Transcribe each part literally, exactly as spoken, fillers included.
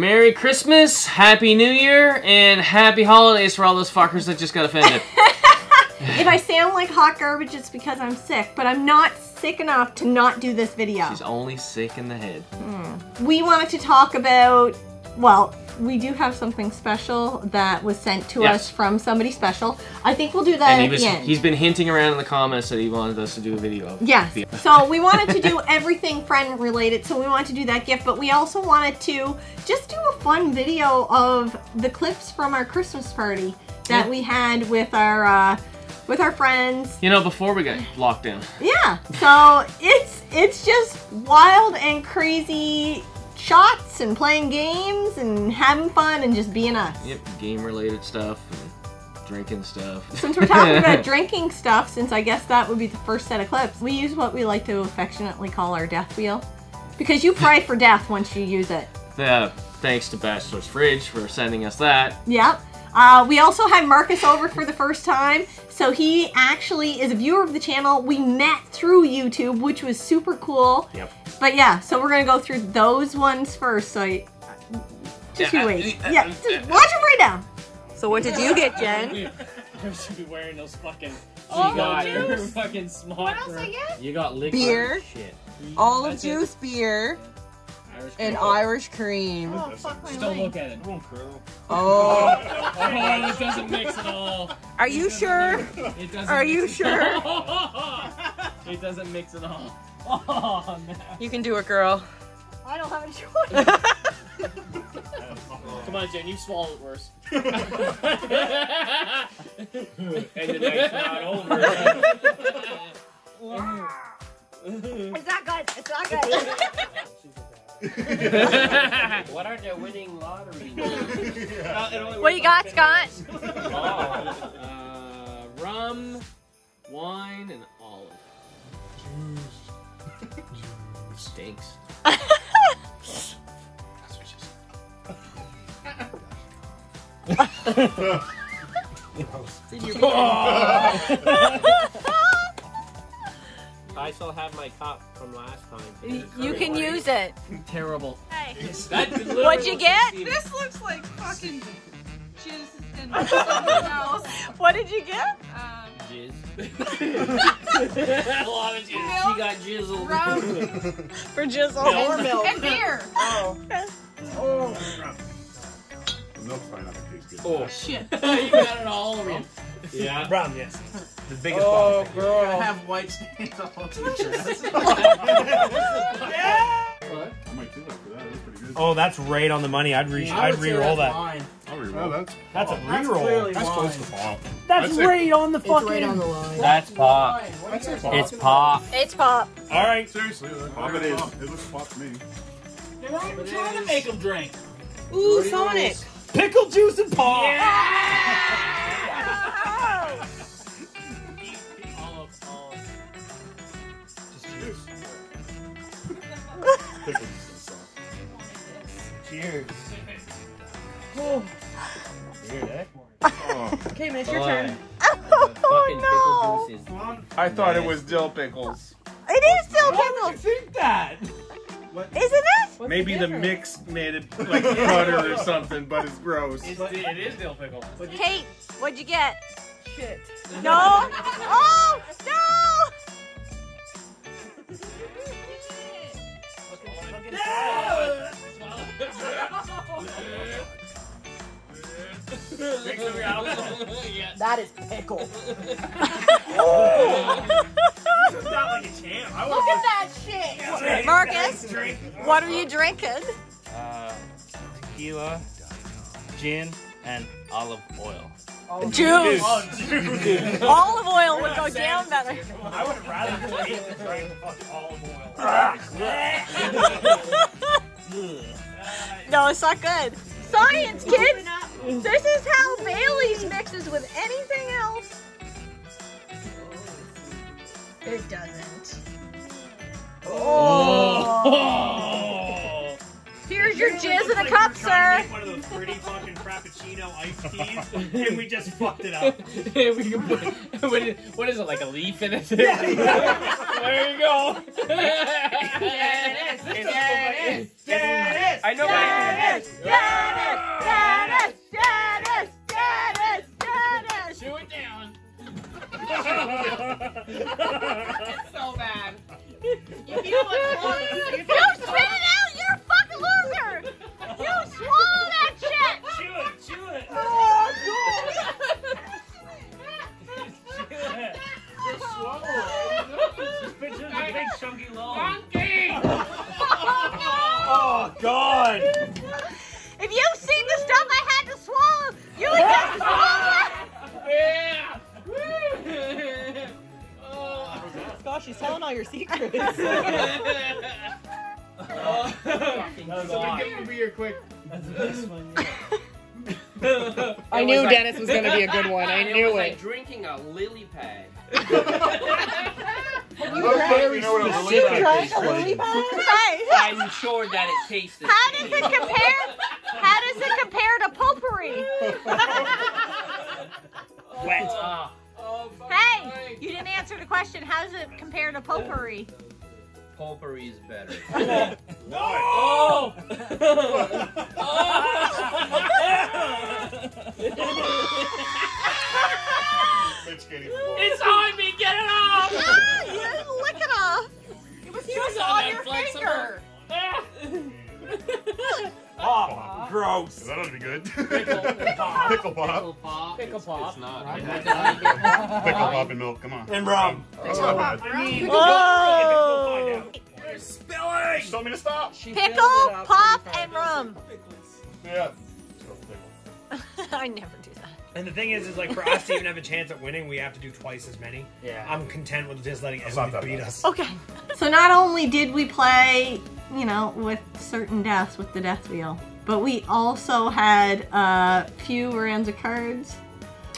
Merry Christmas, Happy New Year, and Happy Holidays for all those fuckers that just got offended. If I sound like hot garbage, it's because I'm sick, but I'm not sick enough to not do this video. She's only sick in the head. Mm. We wanted to talk about, well, we do have something special that was sent to yes. us from somebody special. I think we'll do that and he at was, the end. He's been hinting around in the comments that he wanted us to do a video of. Yes. So we wanted to do everything friend related, so we wanted to do that gift, but we also wanted to just do a fun video of the clips from our Christmas party that yeah. we had with our uh, with our friends. You know, before we got locked in. Yeah. So it's it's just wild and crazy shots and playing games and having fun and just being us. Yep, game related stuff and drinking stuff. Since we're talking about drinking stuff, since I guess that would be the first set of clips, we use what we like to affectionately call our death wheel. Because you pray for death once you use it. Uh, thanks to Bachelor's Fridge for sending us that. Yep. Uh, we also had Marcus over for the first time, so he actually is a viewer of the channel. We met through YouTube, which was super cool. Yep. But yeah, so we're going to go through those ones first, so I, just you wait. Yeah, just watch them right now. So what did you get, Jen? You should be wearing those fucking... Oh, you got your fucking smock. What else I get? You got liquid beer, shit. Olive That's juice, it. beer. Irish and cream. Irish cream. Oh, fuck my Just don't look at it. Oh. Oh, it doesn't mix at all. Are it you sure? It Are you sure? It doesn't mix at all. Oh, man. You can do it, girl. I don't have a choice. Come on, Jen, you swallow it worse. And the night's not over. It's not good. It's not good. What are the winning lottery numbers? Yeah. What do you got, Scott? uh, rum, wine, and olive. Juice. Stinks. That's what she said. Did you I still have my cup from last time. You can white. use it. Terrible. Hey. What'd you get? This looks like fucking jizz and something else. What did you get? Um, jizz. A lot of jizz. Milk, she got jizzled. Rum. For jizzle. Milk. Or milk. And beer. Oh. Oh. The milk's probably not gonna taste good. Oh shit. You got it all over you. Yeah. Brown, yes. The biggest oh, bomb. Girl. I have white stains all over the dress. Yeah. I might do that for that. That's pretty good. Oh, that's right on the money. I'd re, yeah, I'd re-roll that. Mine. I'll re-roll. Oh, that's, that's a re-roll. That's, that's close to pop. That's, that's right on the it's fucking. Right on the line. That's pop. That's it's pop. It's pop. It's pop. All right. Seriously, pop it is. It looks pop to me. They're not even trying to make them drink. Ooh, Sonic. Pickle juice and pop. Yeah. Cheers. Oh. Weird, eh? Oh. Okay, man, it's your oh, turn. Oh, no. Pickle I thought nice. it was dill pickles. It is dill pickles. Why would you think that? What? Isn't it? What's Maybe the, the mix made it like butter or something, but it's gross. It's, it is dill pickles. What'd Kate, what'd you get? Shit. No. Oh, no. No! That is pickle. This is not like a champ. I Look at that shit! Yeah, Marcus, drink. what are you drinking? Uh, tequila, gin, and olive oil. Olive juice! Oh, juice. Olive oil would go down better. I would rather just eat the drink of olive oil. No, it's not good. Science, kids! This is how Bailey's mixes with anything else. It doesn't. Oh! Here's your jizz in a cup, sir! Pretty fucking frappuccino iced teas, and we just fucked it up. we put, what, is, what is it, like a leaf in it? Yeah, yeah. There you go. Yeah, it is. Yeah, it is. Yeah, it is. I I know Janice, Janice, Janice, Janice, Janice, Janice. Chew it down. It's so bad. You feel like one. You spit it out. You're a fucking loser. You swallow that shit. Chew it, chew it. Oh God. Just chew it. Just swallow it. Just picture the big chunky log. Monkey. Oh God. If you've seen the stuff I had to swallow, you would just swallow it. Yeah. Gosh, she's telling all your secrets. Oh, fucking God. Get over here quick. That's the best one. Yeah. I knew like, Dennis was going to be a good one. I knew it. Was it. Like drinking a lily pad. You very drank a lily pad? I'm sure that it tasted. How does it compare? How does it compare to potpourri? Wet. Uh, Oh, hey, you didn't answer the question. How does it compare to potpourri? Potpourri is better. No! Oh! Oh! It's on me! Get it off! Ah, you didn't lick it off. It was yours on, on your finger. Oh, gross! That ought to be good. Pickle, pickle pop. Pickle pop. Pickle pop. Pickle pop. It's, it's not. Right? Pickle pop and milk, come on. And rum. Pickle oh. pop. I mean, oh. Go they're spilling! She told me to stop. She pickle, pop, and rum. Pickles. Yeah. I never do that. And the thing is, is like for us to even have a chance at winning, we have to do twice as many. Yeah. I'm content with just letting everybody beat us. Okay. So not only did we play, you know, with certain deaths, with the death wheel, but we also had a uh, few rounds of cards.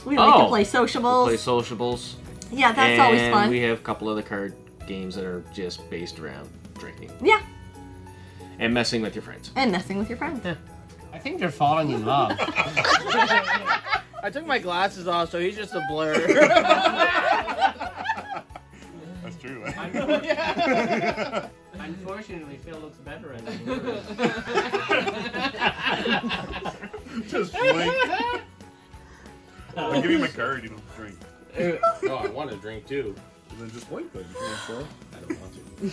We like oh, to play sociables. We play sociables. Yeah, that's and always fun. We have a couple other card games that are just based around drinking. Yeah. And messing with your friends. And messing with your friends. Yeah. I think they're falling in love. I took my glasses off, so he's just a blur. That's true. Right? Unfortunately, Phil looks better in the Just blink. I'll give you my card, you don't drink. No, I want to drink too. And then just blink, but you sure? I don't want to.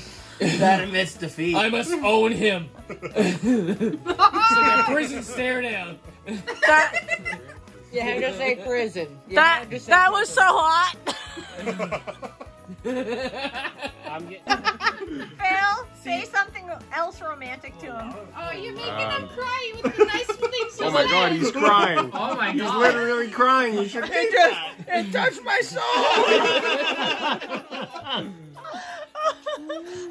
Is that admits defeat? I must own him. It's like a prison stare down. That, you had to say prison. You that say that prison. Was so hot. I'm getting... Phil, say something else romantic to him. Oh, you're making um, him cry with the nice things. Oh my God, he's crying. Oh my God, he's literally crying. You should. It just it touched my soul.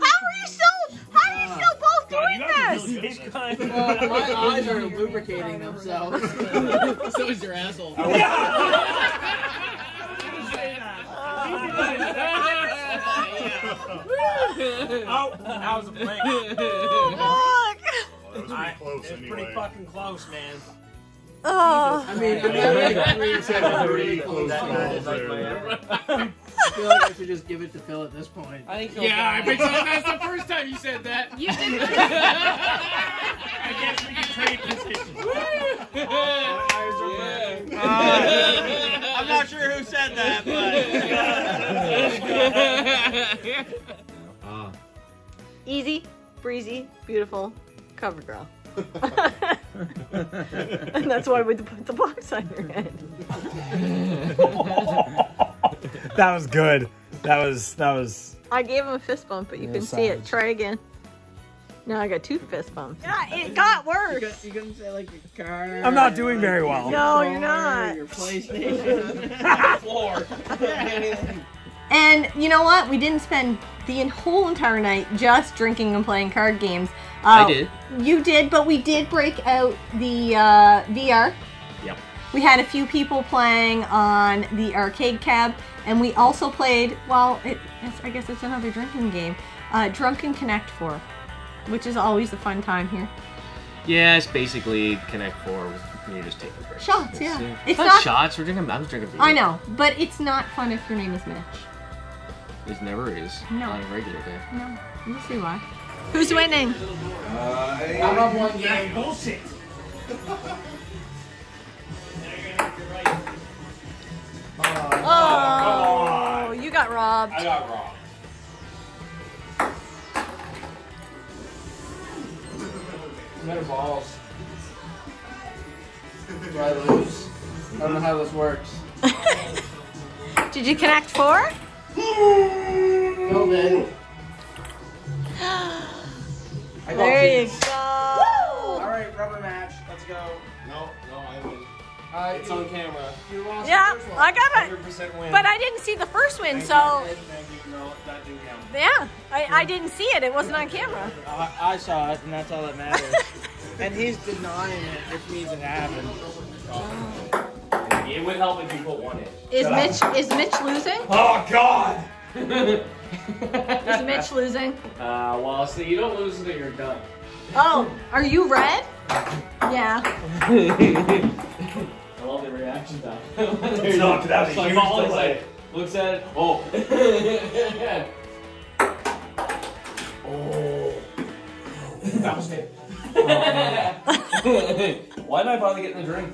How are you still? How are you still both God, doing this? Well, my eyes are lubricating themselves. So is your asshole. Oh, that was a blink. Oh, look. That was pretty close anyway. It was pretty fucking close, man. Oh. I mean, the three seconds are really close. I feel like I should just give it to Phil at this point. I think yeah, I bet you that's the first time you said that. You did. I guess we can trade positions. Oh, uh, I'm not sure who said that, but... Uh. Easy, breezy, beautiful, cover girl. And that's why we put the box on your head. That was good. That was, that was... I gave him a fist bump, but you yeah, can savage. See it. Try again. Now I got two fist bumps. Yeah, it got worse. You, got, you couldn't say like your car. I'm not doing very well. No, you're not. Your PlayStation. Floor. And you know what? We didn't spend the whole entire night just drinking and playing card games. Uh, I did. You did, but we did break out the uh, V R. Yep. We had a few people playing on the arcade cab, and we also played, well, it, I guess it's another drinking game, uh, Drunken Connect four, which is always a fun time here. Yeah, it's basically Connect four. You're just taking breaks. Shots, yeah. yeah. It's not, not shots. We're drinking, I'm drinking beer. I know, but it's not fun if your name is Mitch. It never is. No. On a regular day. No. We'll see why. Who's winning? I I'm up one game. Bullshit. Oh, you got robbed. I got robbed. Better balls. Do I lose? I don't know how this works. Did you connect four? No, man. There you go. All right, rubber match. Let's go. No, no, I win. Uh, it's you, on camera. You lost yeah, the first one. I got it. one hundred percent win. But I didn't see the first win, thank so. You, thank you. No, that didn't count. Yeah, I, I didn't see it. It wasn't on camera. I, I saw it, and that's all that matters. And he's denying it, which means it happened. Oh. It would help if people won it. Is Shut Mitch? Up. Is Mitch losing? Oh God! Is Mitch losing? Uh, well, see, you don't lose until you're done. Oh, are you red? Yeah. I love the reaction time. It's not that huge play. Looks at it. Oh. Oh. That was it. Oh, why did I bother getting the drink?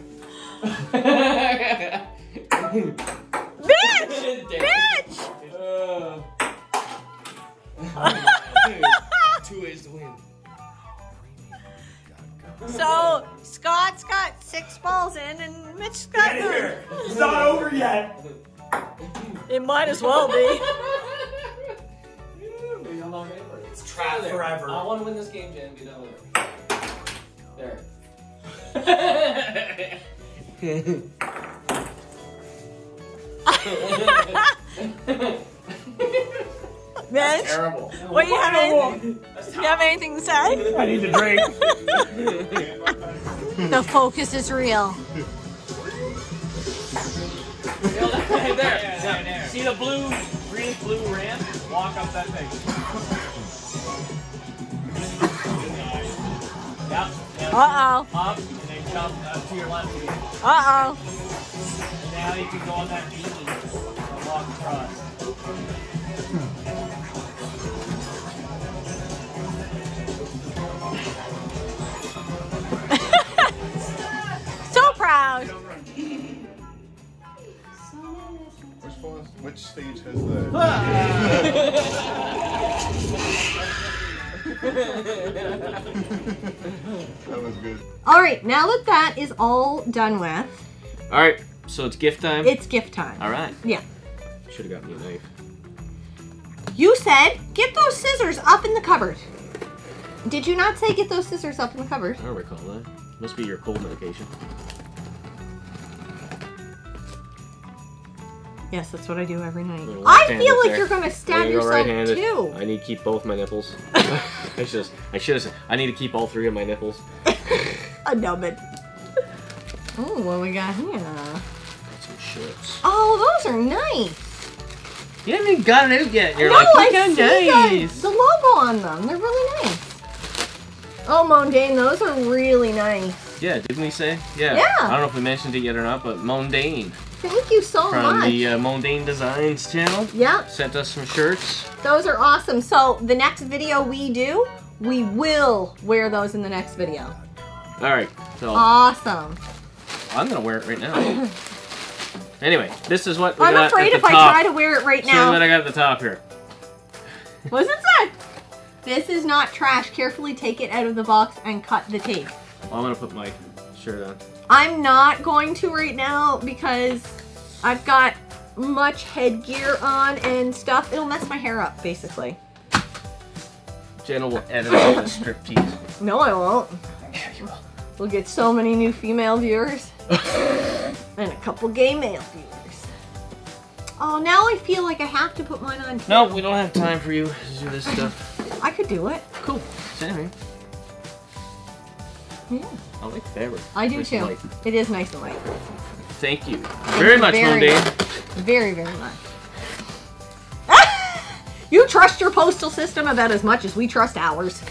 Bitch! Bitch! Uh, two ways to win. So Scott's got six balls in, and Mitch's got Get in here. It's not over yet. It might as well be. It's trapped forever. I want to win this game, Jen. Be done with it. There. Mitch, terrible. What do you have? Anything, do you have anything to say? I need to drink. The focus is real. Hey, there, there, there, there. See the blue, green, blue ramp? Walk up that thing. Yep. Uh oh. Up and then jump up to your left again. Uh oh. And now you can go on that beach and walk across. Which stage has the... That was good. Alright, now that that is all done with... Alright, so it's gift time? It's gift time. Alright. Yeah. Should've got me a knife. You said, get those scissors up in the cupboard. Did you not say get those scissors up in the cupboard? I don't recall that. Must be your cold medication. Yes, that's what I do every night. I feel like there. You're gonna stab you yourself go too. I need to keep both my nipples. I just, I should have. I need to keep all three of my nipples. A nubbin. Oh, what we got here? Got some shirts. Oh, those are nice. You haven't even gotten out yet. You're no, like, look how nice. The, the logo on them. They're really nice. Oh, Moandain, those are really nice. Yeah, didn't we say? Yeah. Yeah. I don't know if we mentioned it yet or not, but Moandain. Thank you so from much. From the uh, Moandain Designs channel. Yep. Sent us some shirts. Those are awesome. So the next video we do, we will wear those in the next video. All right. So awesome. I'm going to wear it right now. Anyway, this is what we I'm got afraid at the if top. I try to wear it right now. So that I got at the top here. What's it said? This is not trash. Carefully take it out of the box and cut the tape. Well, I'm going to put my shirt on. I'm not going to right now because I've got much headgear on and stuff. It'll mess my hair up, basically. Jenna will edit all the striptease. No, I won't. Yeah, you will. We'll get so many new female viewers. And a couple gay male viewers. Oh, now I feel like I have to put mine on too. No, we don't have time for you to do this stuff. I could do it. Cool. Anyway. Yeah. I like fabric. I do nice too. Light. It is nice and light. Thank you very Thank much, Moandain. Very, very much. You trust your postal system about as much as we trust ours.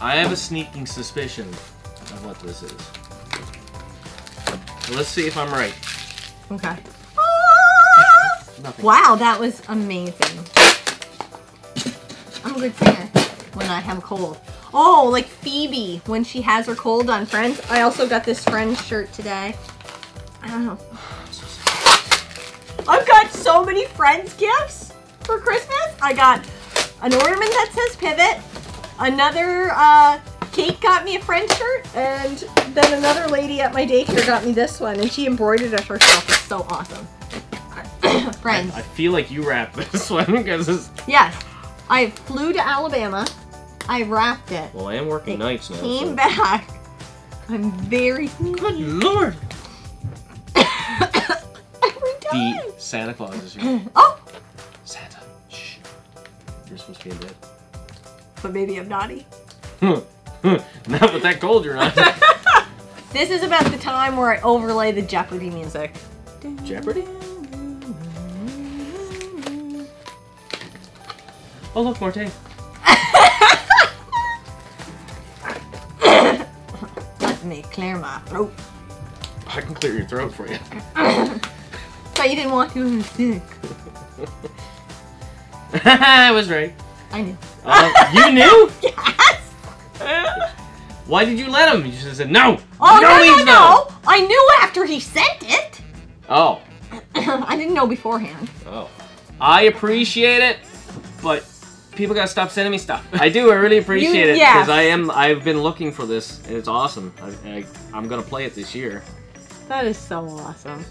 I have a sneaking suspicion of what this is. Let's see if I'm right. Okay. Ah! Wow, that was amazing. I'm a good singer when I have a cold. Oh, like Phoebe when she has her cold on Friends. I also got this Friends shirt today. I don't know. I've got so many Friends gifts for Christmas. I got an ornament that says Pivot. Another, uh, Kate got me a Friends shirt. And then another lady at my daycare got me this one. And she embroidered it herself. It's so awesome. Friends. I, I feel like you wrapped this one because it's... Yes. I flew to Alabama. I wrapped it. Well, I am working it nights now. came so. back. I'm very... Good Lord. The Santa Claus is here. Oh! Santa. Shh. You're supposed to be in bed. But maybe I'm naughty. Not with that cold you're not. This is about the time where I overlay the Jeopardy music. Jeopardy? Oh, look, more tape. Let me clear my throat. I can clear your throat for you. But you didn't want to be sick. I was right. I knew. Uh, you knew? Yes. Why did you let him? You should have said no. Oh, no, no, no, no. I knew after he sent it. Oh. I didn't know beforehand. Oh. I appreciate it, but people gotta stop sending me stuff. I do. I really appreciate you, it because yeah. I am. I've been looking for this, and it's awesome. I, I, I'm gonna play it this year. That is so awesome.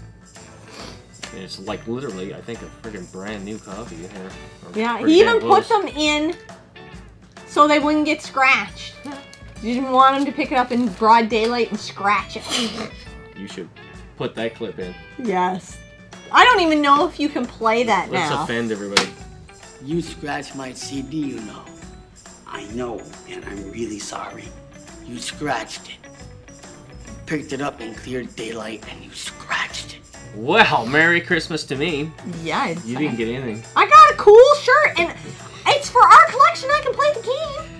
It's like literally, I think, a freaking brand new copy in here. Yeah, he even put them in so they wouldn't get scratched. You didn't want him to pick it up in broad daylight and scratch it. You should put that clip in. Yes. I don't even know if you can play that now. Let's offend everybody. You scratched my C D, you know. I know, and I'm really sorry. You scratched it. You picked it up in clear daylight and you scratched it. Well, Merry Christmas to me. Yeah, it's You didn't get anything. I got a cool shirt, and it's for our collection. I can play the game.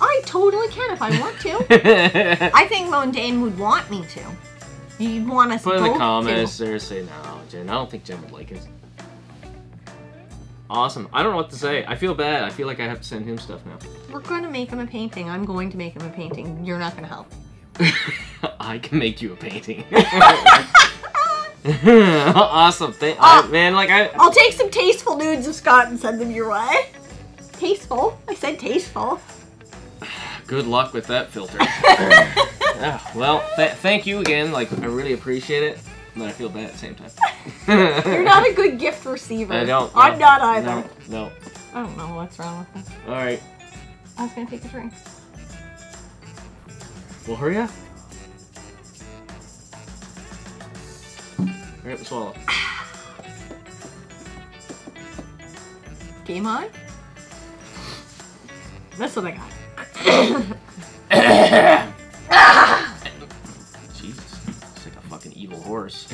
I totally can if I want to. I think Moandain would want me to. You'd want us both to. Put in the comments. Seriously, no, Jen. I don't think Jen would like it. Awesome. I don't know what to say. I feel bad. I feel like I have to send him stuff now. We're going to make him a painting. I'm going to make him a painting. You're not going to help. I can make you a painting. Awesome. Thank, uh, I, man, like I... I'll take some tasteful nudes of Scott and send them your way. Tasteful? I said tasteful. Good luck with that filter. Yeah, well, th thank you again. Like, I really appreciate it, but I feel bad at the same time. You're not a good gift receiver. I don't. I'm no, not either. No, no. I don't know what's wrong with me. All right. I was going to take a drink. Well, hurry up. Hurry up and swallow. Game on? That's what I got. Jesus. It's like a fucking evil horse.